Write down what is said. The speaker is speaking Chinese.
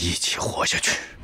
一起活下去。